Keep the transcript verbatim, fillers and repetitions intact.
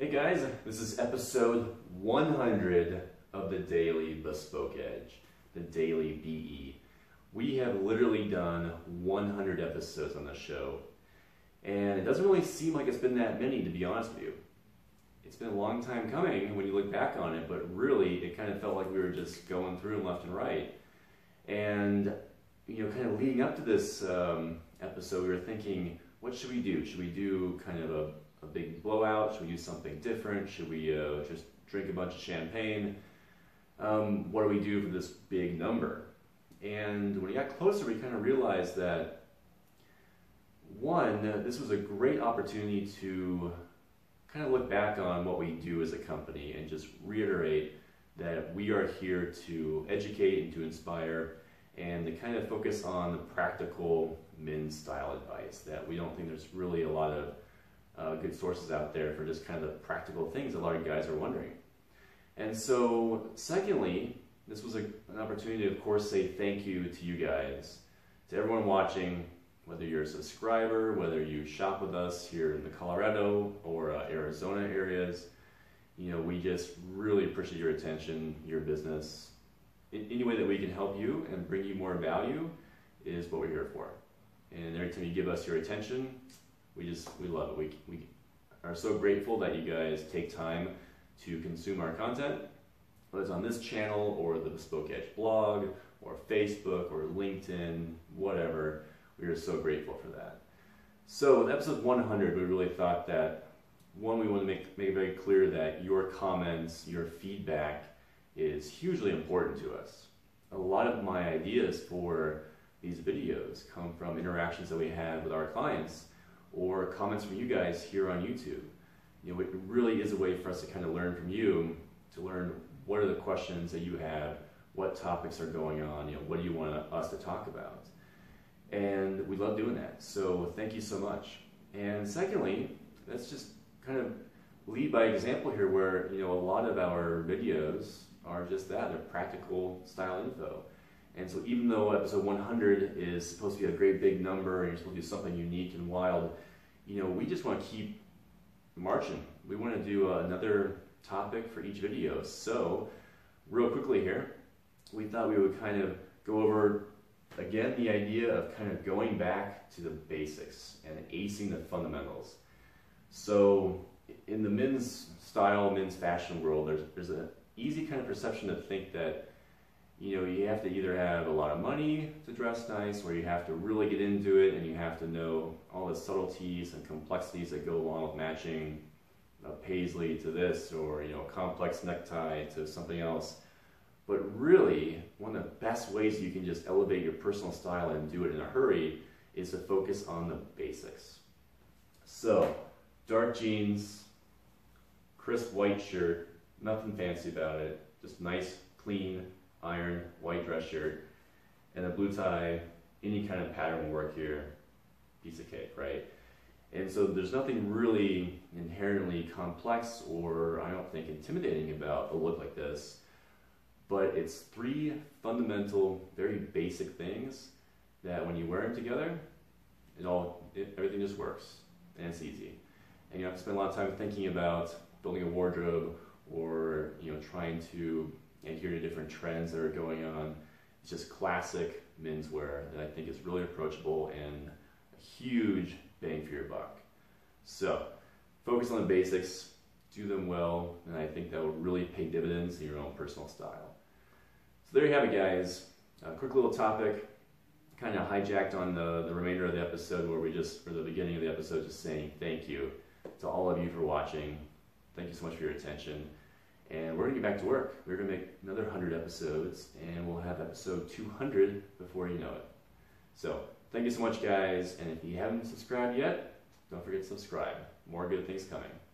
Hey guys, this is episode one hundred of the Daily Bespoke Edge, the Daily B E. We have literally done one hundred episodes on the show, and it doesn't really seem like it's been that many, to be honest with you. It's been a long time coming when you look back on it, but really it kind of felt like we were just going through them left and right. And, you know, kind of leading up to this um, episode, we were thinking, what should we do? Should we do kind of a A big blowout? Should we do something different? Should we uh, just drink a bunch of champagne? Um, what do we do for this big number? And when we got closer, we kind of realized that, one, this was a great opportunity to kind of look back on what we do as a company and just reiterate that we are here to educate and to inspire and to kind of focus on the practical men's style advice, that we don't think there's really a lot of Uh, good sources out there for just kind of the practical things a lot of guys are wondering. And so, secondly, this was a, an opportunity to, of course, say thank you to you guys, to everyone watching, whether you're a subscriber, whether you shop with us here in the Colorado or uh, Arizona areas. You know, we just really appreciate your attention, your business. In any way that we can help you and bring you more value is what we're here for. And every time you give us your attention, We just, we love it. We, we are so grateful that you guys take time to consume our content, whether it's on this channel or the Bespoke Edge blog or Facebook or LinkedIn, whatever. We are so grateful for that. So with episode one hundred, we really thought that, one, we want to make, make it very clear that your comments, your feedback is hugely important to us. A lot of my ideas for these videos come from interactions that we have with our clients, or comments from you guys here on YouTube. You know, it really is a way for us to kind of learn from you, to learn what are the questions that you have, what topics are going on, you know, what do you want us to talk about. And we love doing that, so thank you so much. And secondly, let's just kind of lead by example here, where, you know, a lot of our videos are just that, they're practical style info. And so even though episode one hundred is supposed to be a great big number and you're supposed to do something unique and wild, you know, we just want to keep marching. We want to do another topic for each video. So real quickly here, we thought we would kind of go over, again, the idea of kind of going back to the basics and acing the fundamentals. So in the men's style, men's fashion world, there's, there's an easy kind of perception to think that, you know, you have to either have a lot of money to dress nice, or you have to really get into it and you have to know all the subtleties and complexities that go along with matching a paisley to this, or, you know, a complex necktie to something else. But really, one of the best ways you can just elevate your personal style and do it in a hurry is to focus on the basics. So, dark jeans, crisp white shirt, nothing fancy about it, just nice, clean, iron white dress shirt and a blue tie. Any kind of pattern will work here, piece of cake, right? And so there's nothing really inherently complex or, I don't think, intimidating about a look like this, but it's three fundamental, very basic things that when you wear them together, it all it, everything just works and it's easy, and you don't have to spend a lot of time thinking about building a wardrobe or, you know, trying to and here are different trends that are going on. It's just classic menswear that I think is really approachable and a huge bang for your buck. So focus on the basics, do them well, and I think that will really pay dividends in your own personal style. So there you have it, guys. A quick little topic, kind of hijacked on the, the remainder of the episode, where we just, for the beginning of the episode, just saying thank you to all of you for watching. Thank you so much for your attention. And we're gonna get back to work. We're gonna make another one hundred episodes, and we'll have episode two hundred before you know it. So thank you so much, guys. And if you haven't subscribed yet, don't forget to subscribe. More good things coming.